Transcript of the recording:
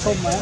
somewhere.